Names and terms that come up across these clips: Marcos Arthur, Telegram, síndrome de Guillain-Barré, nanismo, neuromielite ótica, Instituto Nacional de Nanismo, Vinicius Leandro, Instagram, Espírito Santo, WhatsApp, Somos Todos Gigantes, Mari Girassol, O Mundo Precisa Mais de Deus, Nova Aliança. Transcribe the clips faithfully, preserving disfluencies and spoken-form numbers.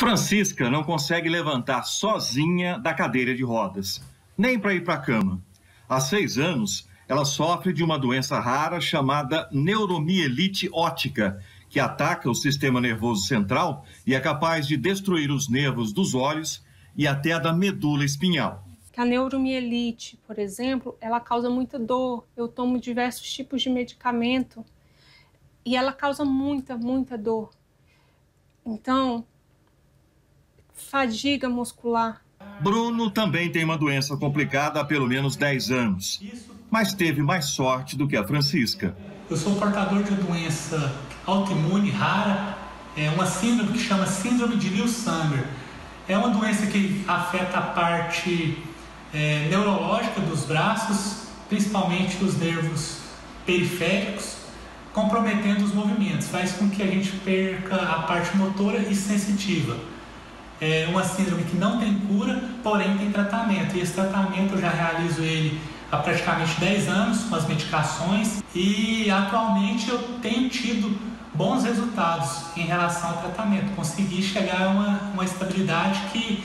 Francisca não consegue levantar sozinha da cadeira de rodas, nem para ir para a cama. Há seis anos, ela sofre de uma doença rara chamada neuromielite ótica, que ataca o sistema nervoso central e é capaz de destruir os nervos dos olhos e até a da medula espinhal. A neuromielite, por exemplo, ela causa muita dor. Eu tomo diversos tipos de medicamento e ela causa muita, muita dor. Então, fadiga muscular. Bruno também tem uma doença complicada há pelo menos dez anos, mas teve mais sorte do que a Francisca. Eu sou portador de uma doença autoimune rara, é uma síndrome que chama síndrome de Guillain-Barré. É uma doença que afeta a parte é, neurológica dos braços, principalmente os nervos periféricos, comprometendo os movimentos, faz com que a gente perca a parte motora e sensitiva. É uma síndrome que não tem cura, porém tem tratamento. E esse tratamento eu já realizo ele há praticamente dez anos, com as medicações. E atualmente eu tenho tido bons resultados em relação ao tratamento. Consegui chegar a uma, uma estabilidade que,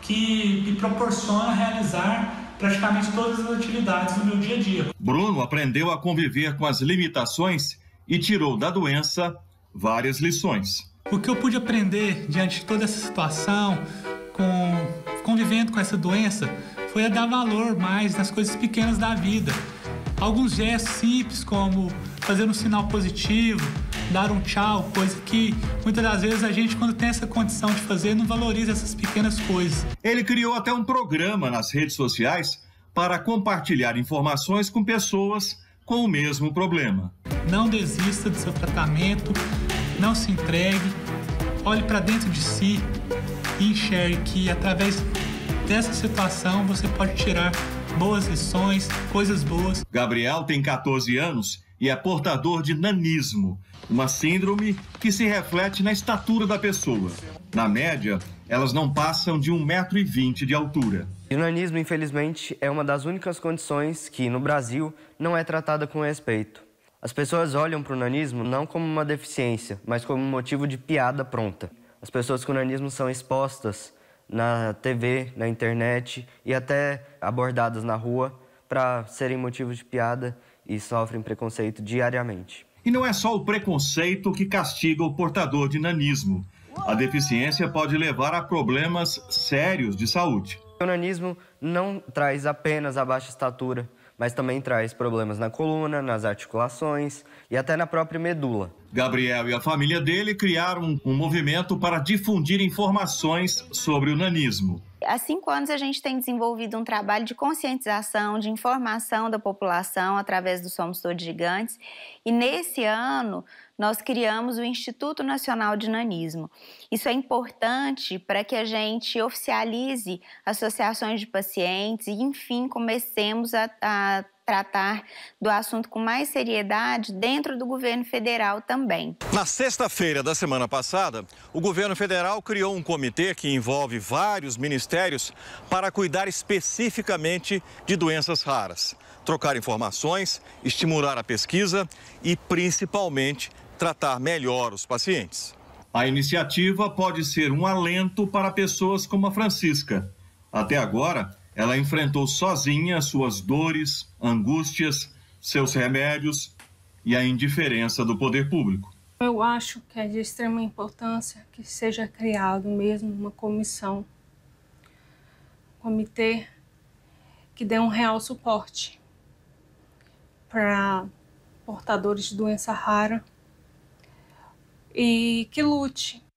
que me proporciona realizar praticamente todas as atividades do meu dia a dia. Bruno aprendeu a conviver com as limitações e tirou da doença várias lições. O que eu pude aprender diante de toda essa situação, com, convivendo com essa doença, foi a dar valor mais nas coisas pequenas da vida. Alguns gestos simples, como fazer um sinal positivo, dar um tchau, coisa que muitas das vezes a gente, quando tem essa condição de fazer, não valoriza essas pequenas coisas. Ele criou até um programa nas redes sociais para compartilhar informações com pessoas com o mesmo problema. Não desista do seu tratamento. Não se entregue, olhe para dentro de si e enxergue que através dessa situação você pode tirar boas lições, coisas boas. Gabriel tem quatorze anos e é portador de nanismo, uma síndrome que se reflete na estatura da pessoa. Na média, elas não passam de um metro e vinte de altura. E o nanismo, infelizmente, é uma das únicas condições que, no Brasil, não é tratada com respeito. As pessoas olham para o nanismo não como uma deficiência, mas como um motivo de piada pronta. As pessoas com nanismo são expostas na T V, na internet e até abordadas na rua para serem motivos de piada e sofrem preconceito diariamente. E não é só o preconceito que castiga o portador de nanismo. A deficiência pode levar a problemas sérios de saúde. O nanismo não traz apenas a baixa estatura, mas também traz problemas na coluna, nas articulações e até na própria medula. Gabriel e a família dele criaram um movimento para difundir informações sobre o nanismo. Há cinco anos a gente tem desenvolvido um trabalho de conscientização, de informação da população através do Somos Todos Gigantes. E nesse ano nós criamos o Instituto Nacional de Nanismo. Isso é importante para que a gente oficialize associações de pacientes e, enfim, comecemos a, a tratar do assunto com mais seriedade dentro do governo federal também. Na sexta-feira da semana passada, o governo federal criou um comitê que envolve vários ministérios para cuidar especificamente de doenças raras, trocar informações, estimular a pesquisa e, principalmente, tratar melhor os pacientes. A iniciativa pode ser um alento para pessoas como a Francisca. Até agora, ela enfrentou sozinha suas dores, angústias, seus remédios e a indiferença do poder público. Eu acho que é de extrema importância que seja criado mesmo uma comissão, um comitê que dê um real suporte para portadores de doença rara e que lute